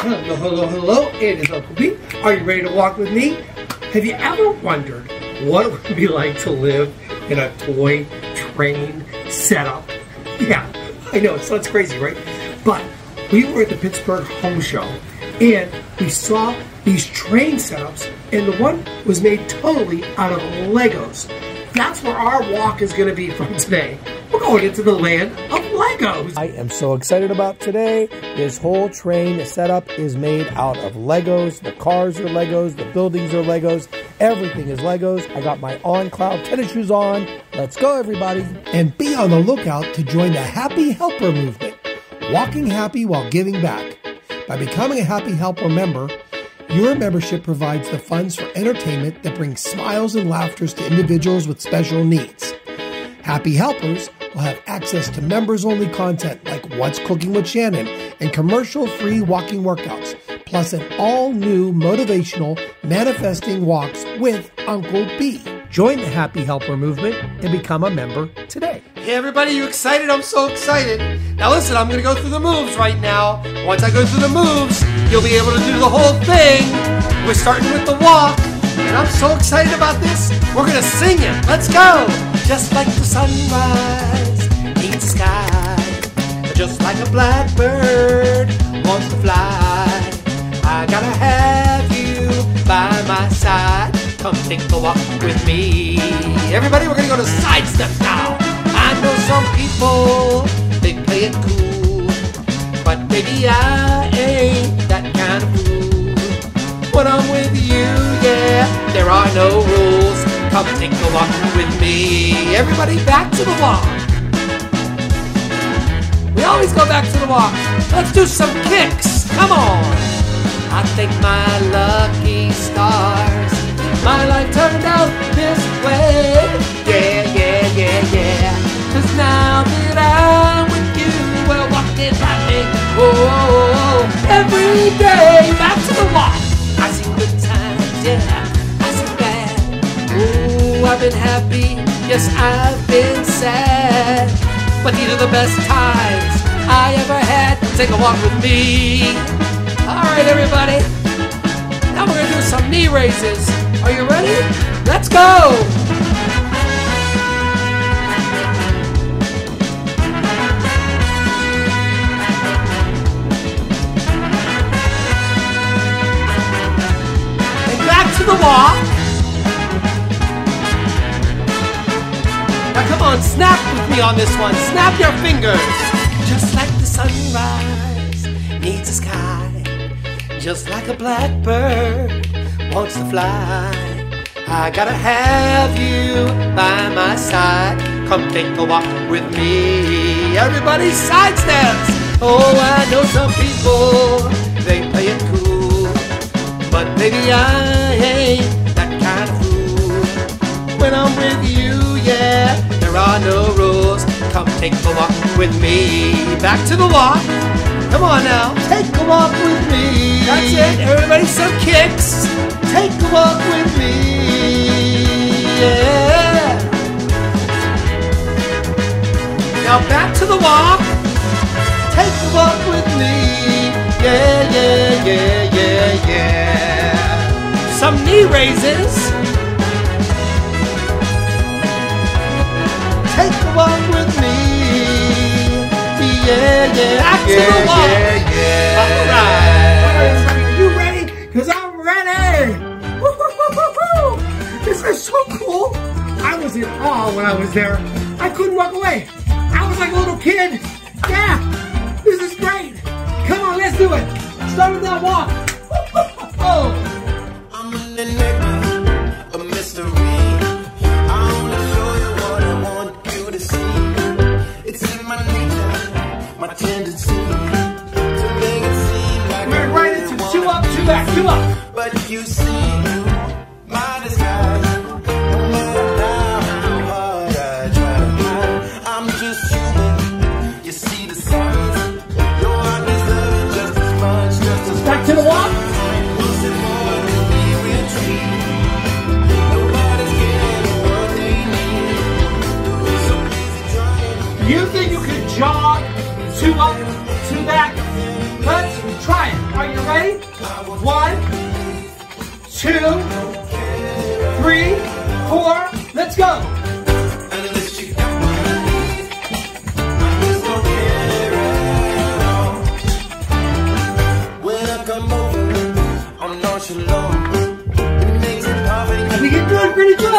Hello, hello, hello, it is Uncle B. Are you ready to walk with me? Have you ever wondered what it would be like to live in a toy train setup? Yeah, I know, it sounds crazy, right? But we were at the Pittsburgh Home Show and we saw these train setups, and the one was made totally out of Legos. That's where our walk is going to be from today. We're going into the land of Legos. I am so excited about today. This whole train setup is made out of Legos. The cars are Legos. The buildings are Legos. Everything is Legos. I got my OnCloud tennis shoes on. Let's go, everybody. And be on the lookout to join the Happy Helper Movement. Walking happy while giving back. By becoming a Happy Helper member, your membership provides the funds for entertainment that brings smiles and laughters to individuals with special needs. Happy Helpers will have access to members-only content like What's Cooking with Shannon and commercial-free walking workouts, plus an all-new motivational manifesting walks with Uncle B. Join the Happy Helper Movement and become a member today. Hey everybody, you excited? I'm so excited. Now listen, I'm going to go through the moves right now. Once I go through the moves, you'll be able to do the whole thing. We're starting with the walk, and I'm so excited about this. We're going to sing it. Let's go. Just like the sunrise in the sky, just like a blackbird wants to fly, I gotta have you by my side. Come take a walk with me. Everybody, we're going to go to side steps now. I know some people, they play it cool, but maybe I ain't that kind of fool. When I'm with you, yeah, there are no rules. Come take a walk with me. Everybody, back to the walk. We always go back to the walk. Let's do some kicks. Come on. I thank my lucky stars, my life turned out this way. Yeah, yeah, yeah, yeah. Cause now that I'm with you, we're walking happy, oh, every day. Back to the walk. I see good times, yeah, I see bad. Ooh, I've been happy, yes, I've been sad, but these are the best times I ever had. Take a walk with me. Alright everybody, now we're gonna do some knee raises. Are you ready? Let's go! The walk. Now come on, snap with me on this one. Snap your fingers. Just like the sunrise needs a sky, just like a blackbird wants to fly, I gotta have you by my side. Come take a walk with me. Everybody, side steps. Oh, I know some people, they play it cool, but maybe I ain't that kind of fool. When I'm with you, yeah, there are no rules. Come take a walk with me. Back to the walk. Come on now, take a walk with me. That's it, everybody, some kicks. Take a walk with me, yeah. Now back to the walk. Take a walk with me, yeah, yeah, yeah, yeah, yeah. Some knee raises. Take a walk with me. Yeah, yeah. Back to the walk. Yeah, yeah. All right. You ready? Because I'm ready. Woo, woo, woo, woo, woo. This is so cool. I was in awe when I was there. I couldn't walk away. I was like a little kid. Yeah. This is great. Come on, let's do it. Start with that walk. Oh. But you see, my disguise, no matter how hard I try, I'm just human, you see the signs. No, I deserve just as much, Back to the walk. You think you can jog 2 up, 2 back? Let's try it. Are you You ready? 1, 2, 3, 4. Let's go. We can do it pretty good.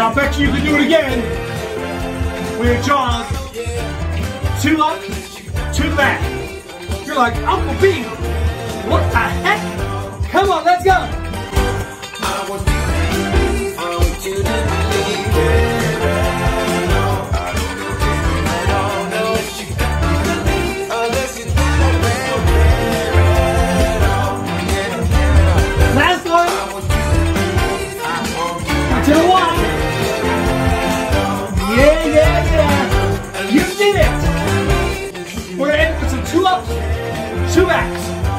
I bet you can do it again with your jaws. 2 up, 2 back. You're like, Uncle B, what the heck? Come on, let's go. Last one. Now to the wall.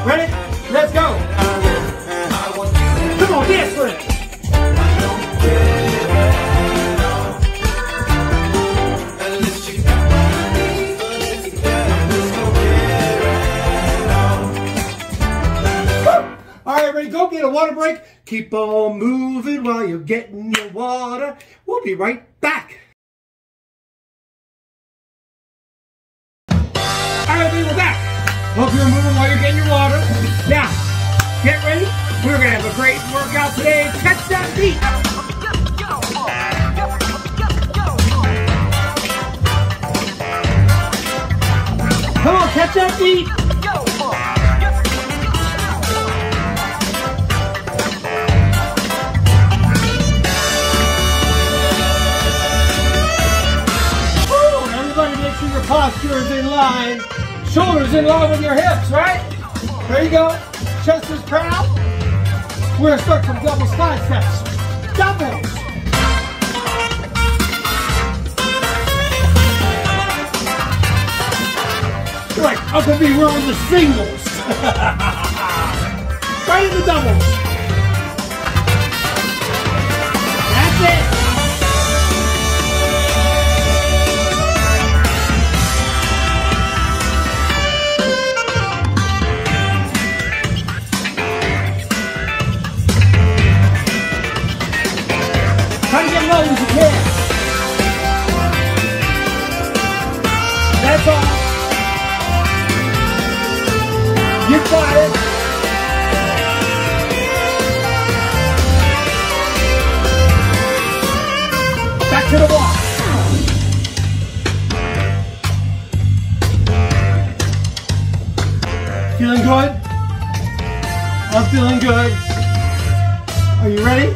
Ready? Let's go. Come on, dance with it. All right, everybody, go get a water break. Keep on moving while you're getting your water. We'll be right back. All right, everybody, we're back. Hope you're moving while you're getting your water. Now, get ready. We're going to have a great workout today. Catch that beat. Come on, catch that beat. Woo! Everybody make sure your posture is in line. Shoulders in line with your hips, right? There you go. Chest is proud. We're gonna start some double slide steps. Doubles. You're like, Uncle B, we're on the singles. Right in the doubles. That's it. That's all. You got it. Back to the wall. Feeling good? I'm feeling good. Are you ready?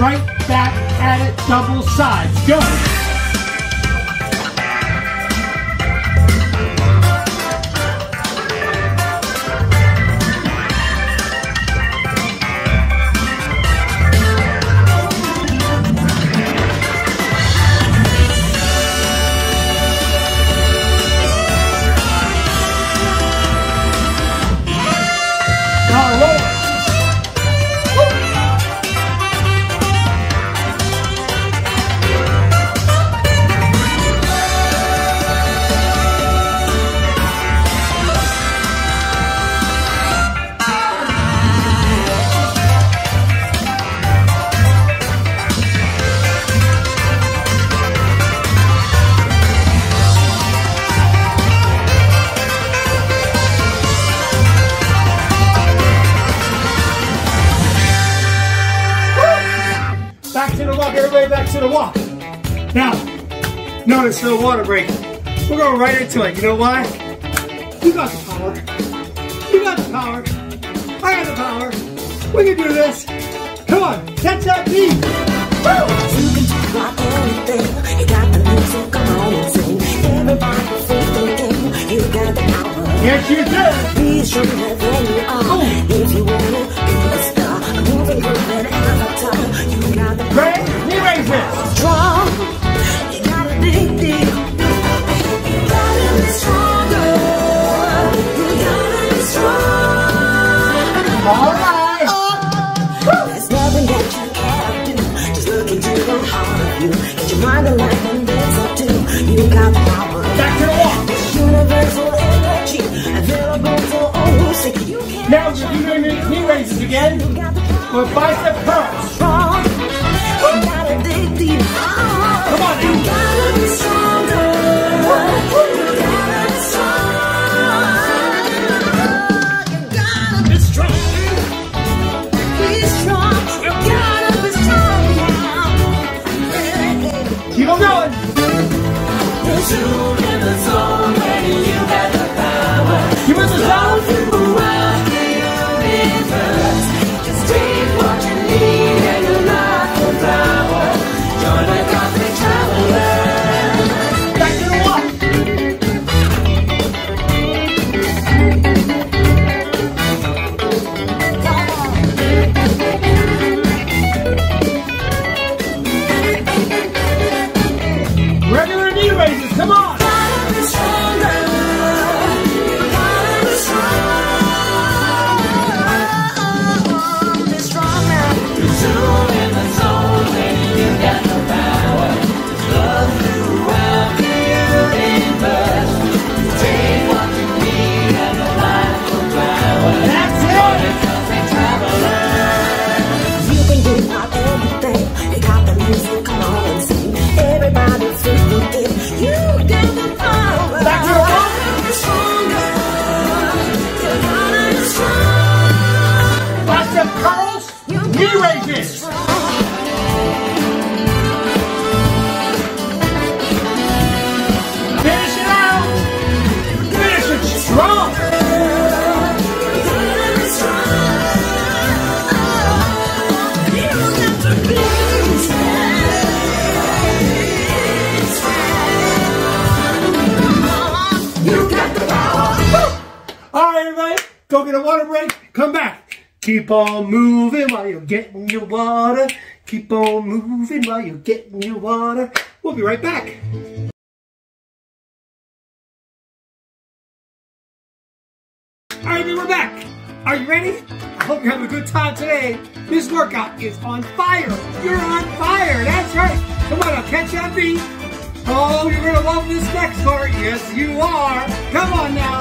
Right back at it, double sides. Go! Notice the water break. We're going right into it. You know why? You got the power. You got the power. I got the power. We can do this. Come on, catch that beat. Yes, you did. Please show me where you are. If you want to be a star, a moving group and avatar, you got the brain. You raise it. Strong. You got a big deal. You got to be stronger. You got to be strong. All right. There's nothing that you can't do. Just look into the heart of you. Get your mind alive and dance up too. You got the power. Back to the wall. This universal energy available for all who seek. You can't. Now we're doing knee raises again with bicep curls. You gotta dig deep. Come on, you gotta be stronger. You gotta be strong. You gotta be strong. Be strong. You gotta be strong now. Keep on going. Put you in the zone when you got the power. You in the zone? You rock the universe. Just take what you need and you'll not the power. You're the cosmic traveler. Back to the wall. Regular knee raises, come on! Go get a water break, come back. Keep on moving while you're getting your water. Keep on moving while you're getting your water. We'll be right back. All right, we're back. Are you ready? I hope you're having a good time today. This workout is on fire. You're on fire, that's right. Come on, I'll catch you on beat. Oh, you're gonna love this next part. Yes, you are. Come on now.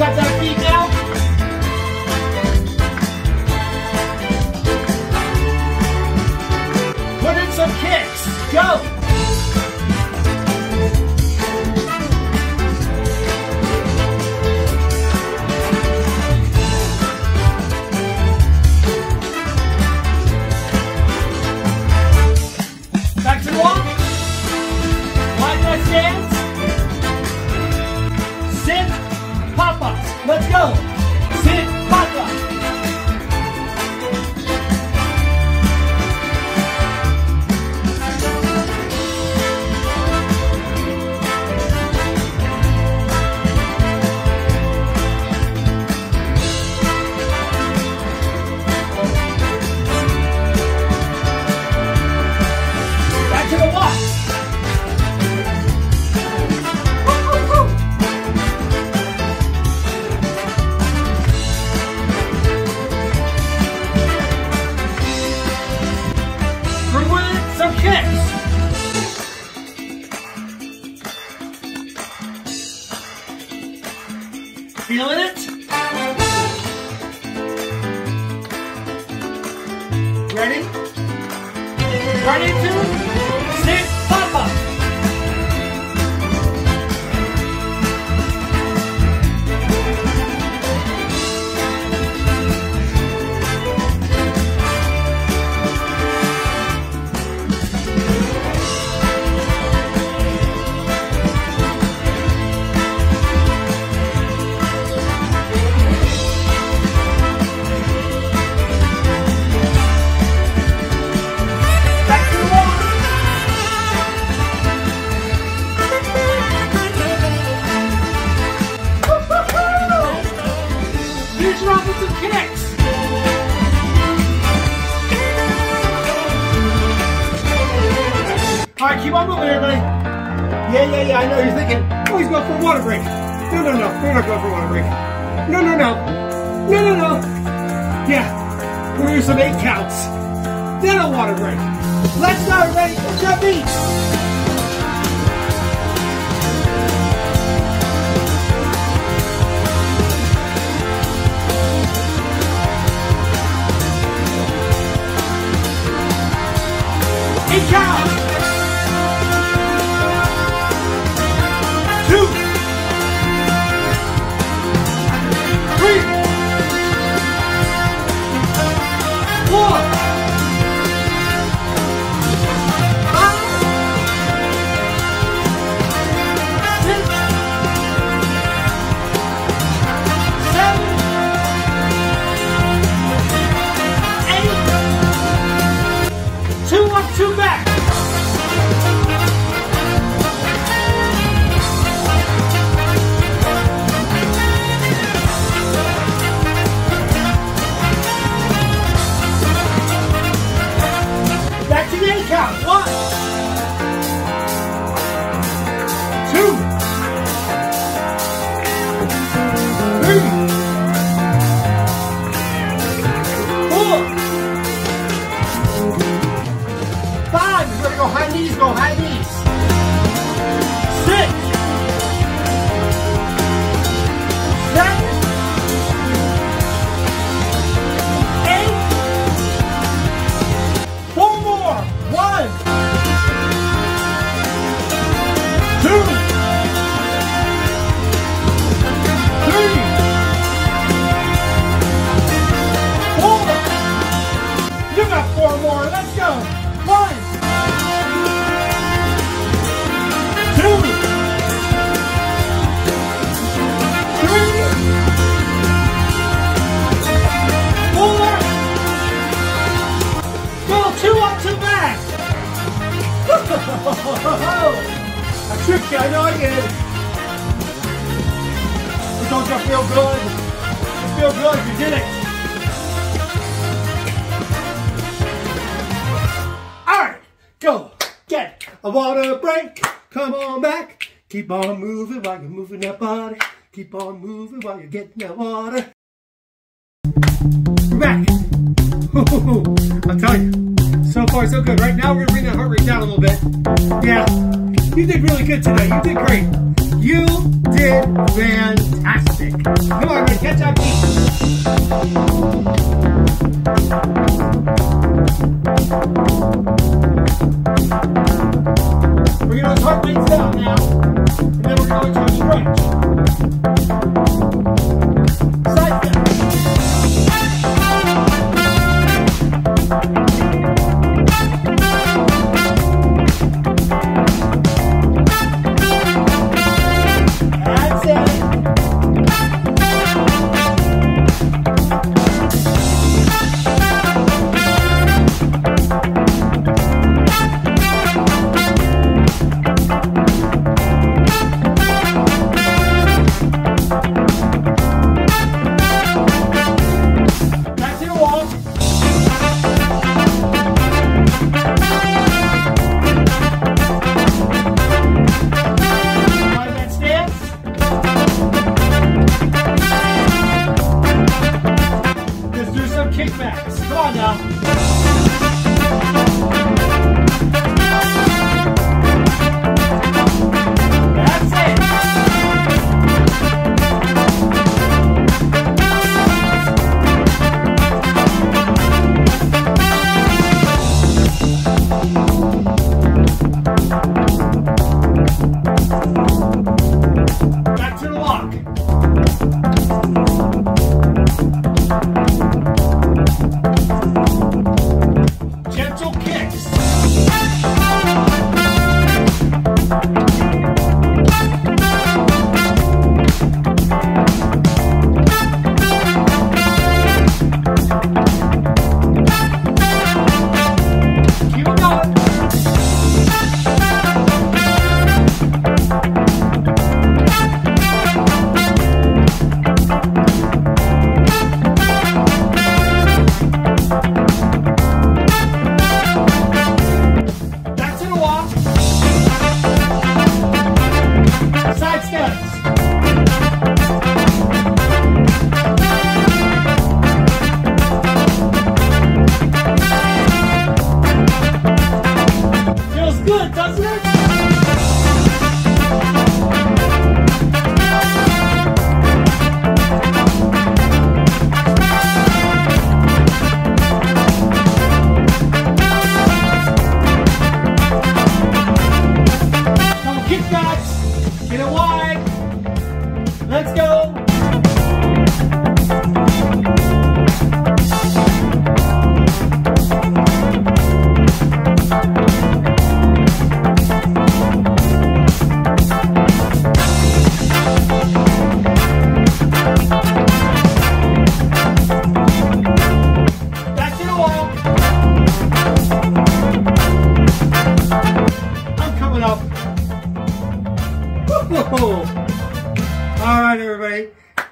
Got that beat now? Put in some kicks. Go! Back to the wall. Wide leg stands. Sit. Pop-ups. Let's go. Sit, pop-up. Back to the walk. Feeling it? Ready? Ready to sit pop up. on over there, buddy. Yeah, I know you're thinking, oh, he's going for a water break. No, we're not going for a water break. No. Yeah, we're going to do some 8 counts. Then a water break. Let's go, everybody. Jump each. I tricked you, I know I did. But don't you feel good? You feel good, you did it. Alright, go get a water break. Come on back. Keep on moving while you're moving that body. Keep on moving while you're getting that water. We're back. I'm telling you. So far, so good. Right now, we're going to bring that heart rate down a little bit. Yeah. You did really good today. You did great. You did fantastic. Come on, everybody. Catch up. We're going to those heart rates down now. And then we're going to a stretch. Side step. Get it wide. Let's go.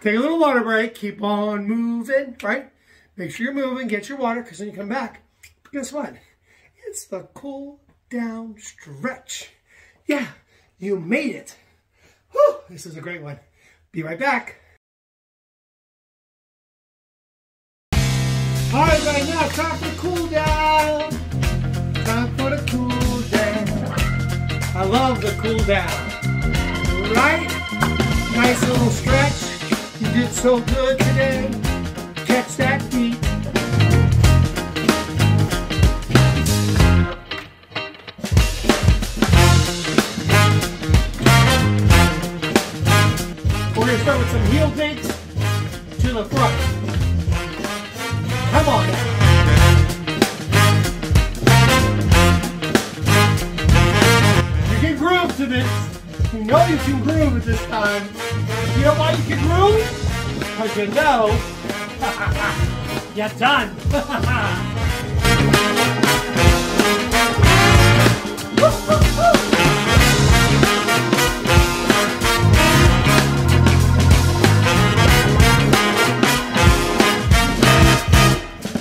Take a little water break, keep on moving, right? Make sure you're moving, get your water, because when you come back, guess what? It's the cool down stretch. Yeah, you made it. Whew, this is a great one. Be right back. All right, right now, time for cool down. Time for the cool down. I love the cool down, right? Nice little stretch. You did so good today. Catch that beat. We're going to start with some heel digs to the front. Come on now. You can groove to this. You know you can groove at this time. You know why you can groove? Because you know, you're done.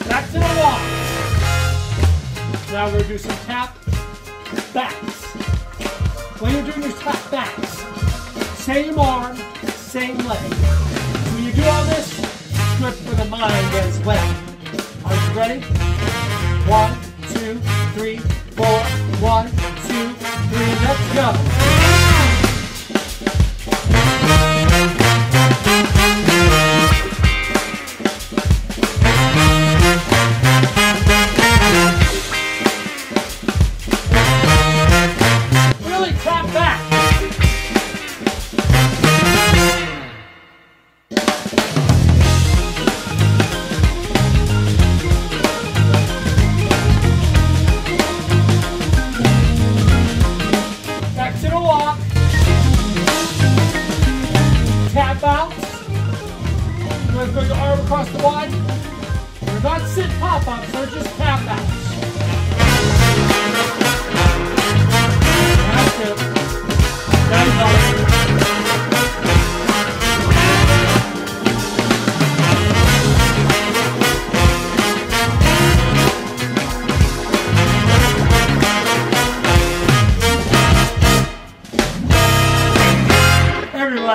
Back to the wall. Now we're going to do some tap backs. When you're doing your tap backs, same arm, same leg. When you do all this, it's good for the mind as well. Are you ready? 1, 2, 3, 4. 1, 2, 3. Let's go. Really tap back.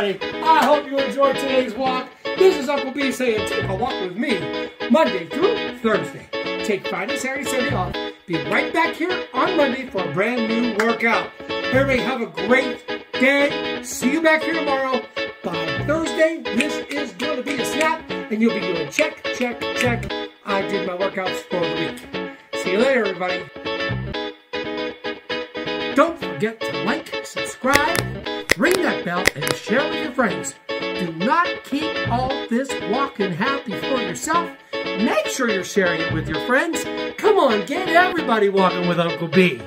I hope you enjoyed today's walk. This is Uncle B saying take a walk with me Monday through Thursday. Take Friday, Saturday, Sunday off. Be right back here on Monday for a brand new workout. Everybody have a great day. See you back here tomorrow. By Thursday, this is going to be a snap, and you'll be doing check, check, check. I did my workouts for the week. See you later, everybody. Don't forget to like, subscribe, ring that bell, and share with your friends. Do not keep all this walking happy for yourself. Make sure you're sharing it with your friends. Come on, get everybody walking with Uncle B.